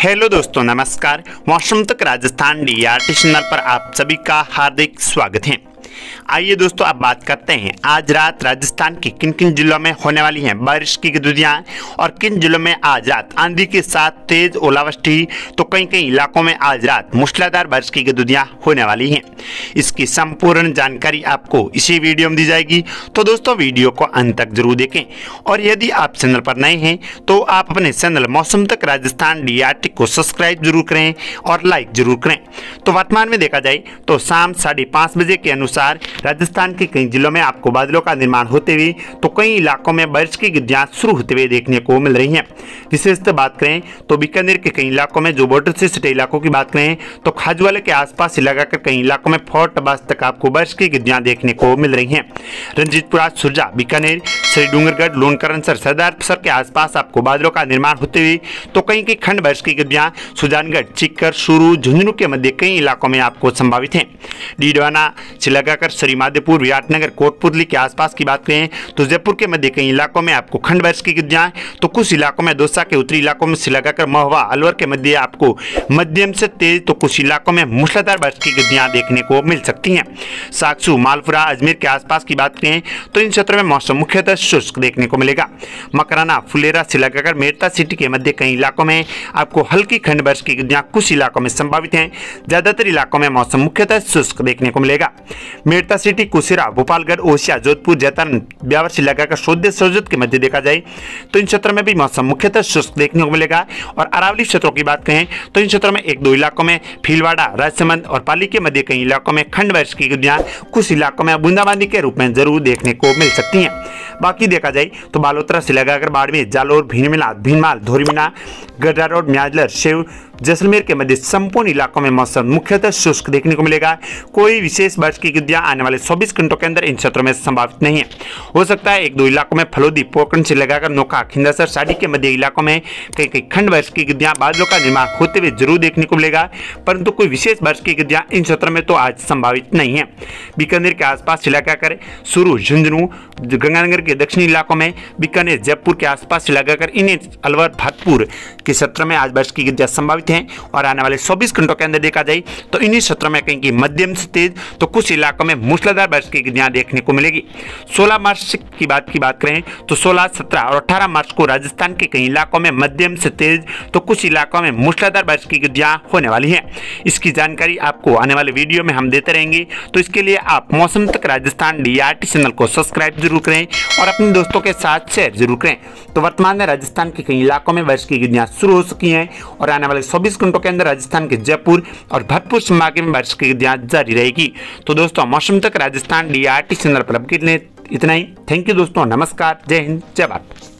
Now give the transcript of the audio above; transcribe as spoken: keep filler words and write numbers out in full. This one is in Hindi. हेलो दोस्तों, नमस्कार। मौसम Tak Rajasthan D RT channel पर आप सभी का हार्दिक स्वागत है। आइए दोस्तों, अब बात करते हैं आज रात राजस्थान के किन किन जिलों में होने वाली हैं बारिश की गतिविधियाँ और किन जिलों में आज रात आंधी के साथ तेज ओलावृष्टि, तो कई कई इलाकों में आज रात मूसलाधार बारिश की गतिविधियाँ होने वाली हैं। इसकी संपूर्ण जानकारी आपको इसी वीडियो में दी जाएगी, तो दोस्तों वीडियो को अंत तक जरूर देखें। और यदि आप चैनल पर नए हैं तो आप अपने channel Mausam Tak Rajasthan D RT को सब्सक्राइब जरूर करें और लाइक जरूर करें। तो वर्तमान में देखा जाए तो शाम साढ़े पाँच बजे के अनुसार राजस्थान के कई जिलों में आपको बादलों का निर्माण होते हुए तो कई इलाकों में बारिश की गतिविधियां शुरू होते हुए देखने को मिल रही हैं। विशेषतः बात करें तो बीकानेर के कई इलाकों में, जो बॉर्डर से सटे इलाकों की बात करें तो खाजवाले के आसपास से लगाकर कई इलाकों में फोर्ट बस तक आपको बारिश की गतिविधियां देखने को मिल रही हैं। रंजीतपुरा, सुरजा, बीकानेर, श्री डूंगरगढ़, लोनकरणसर, सरदार सर के आसपास आपको बादलों का निर्माण होते हुए तो कहीं कई खंड बारिश की गतिविधियां सुजानगढ़, चिक्कर, चूरू, झुंझुनूं के मध्य कई इलाकों में आपको संभावित हैं। डीडवाना से लगाकर श्री माधेपुर, विराटनगर, कोटपुतली के आसपास की बात करें तो जयपुर के मध्य कई इलाकों में आपको खंड बारिश की गतिविधियां, तो कुछ इलाकों में दौसा के उत्तरी इलाकों में से लगाकर महुआ, अलवर के मध्य आपको मध्यम से तेज तो कुछ इलाकों में मूसलाधार बारिश की गतिविधियां देखने को मिल सकती हैं। साक्सू, मालपुरा, अजमेर के आसपास की बात करें तो इन क्षेत्रों में मौसम मुख्यतः शुष्क देखने को मिलेगा। मकराना, फुलेरा से लगाकर मेरता सिटी के मध्य कई इलाकों में आपको हल्की खंड बारिश की गतिविधियां कुछ इलाकों में संभावित हैं। ज्यादातर इलाकों में मौसम मुख्यतः शुष्क देखने को मिलेगा। मेरता सिटी, कुसेरा, भोपालगढ़, ओसिया, जोधपुर, जैतन, ब्यावर से लगाकर सोदे सोजत के मध्य देखा जाए तो इन क्षेत्रों में भी मौसम मुख्यतः शुष्क देखने को मिलेगा। और अरावली क्षेत्रों की बात करें तो इन क्षेत्रों में एक दो इलाकों में भीलवाड़ा, राजसमंद और पाली के मध्य कई इलाकों में खंड बारिश की गतिविधियां कुछ इलाकों में बूंदाबांदी के रूप में जरूर देखने को मिल सकती हैं। बाकी देखा जाए तो बालोतरा से लगाकर बाड़मेर, जालौर, भीनमिला, भीनमाल, धोरीमिना, गड्ढा रोड, म्याजलर, शिव, जैसलमेर के मध्य संपूर्ण इलाकों में मौसम मुख्यतः शुष्क देखने को मिलेगा। कोई विशेष बारिश की गतिविधियां आने वाले चौबीस घंटों के अंदर इन क्षेत्रों में संभावित नहीं है। हो सकता है एक दो इलाकों में फलोदी, पोकरण से लगाकर नोखा, खिंदासर, साड़ी के मध्य इलाकों में कई कई खंड बारिश की गतिविधियां बादलों का निर्माण होते हुए जरूर देखने को मिलेगा, परंतु कोई विशेष बारिश की गतिविधियां इन क्षेत्रों में तो आज संभावित नहीं है। बीकानेर के आसपास से लगाकर चूरू, झुंझुनूं, श्रीगंगानगर के दक्षिणी इलाकों में, बीकानेर, जयपुर के आसपास से लगाकर इन्हें अलवर, भरतपुर के क्षेत्र में आज बारिश की गतिविधियां संभावित हैं। और आने वाले चौबीस घंटों के अंदर देखा जाए तो इन्हीं क्षेत्रों में कहीं मध्यम से तेज तो कुछ इलाकों में मूसलाधार बारिश की गतिविधियां देखने को मिलेगी। सोलह मार्च की बात की बात करें तो सोलह, सत्रह और अठारह मार्च को राजस्थान के कई इलाकों में मध्यम से तेज तो कुछ इलाकों में मूसलाधार बारिश की गतिविधियां होने वाली है। इसकी जानकारी आपको आने वाले वीडियो में हम देते रहेंगे, तो इसके लिए आप Mausam Tak Rajasthan D R T channel को सब्सक्राइब जरूर करें और अपने दोस्तों के साथ शेयर जरूर करें। तो वर्तमान में राजस्थान के कई इलाकों में बारिश की गतिविधियां शुरू हो चुकी हैं और आने वाले चौबीस घंटों के अंदर राजस्थान के जयपुर और भरतपुर संभाग में बारिश की गतिविधियां जारी रहेगी। तो दोस्तों, Mausam Tak Rajasthan D R T channel पर अपडेट लें। इतना ही, थैंक यू दोस्तों, नमस्कार, जय हिंद, जय भारत।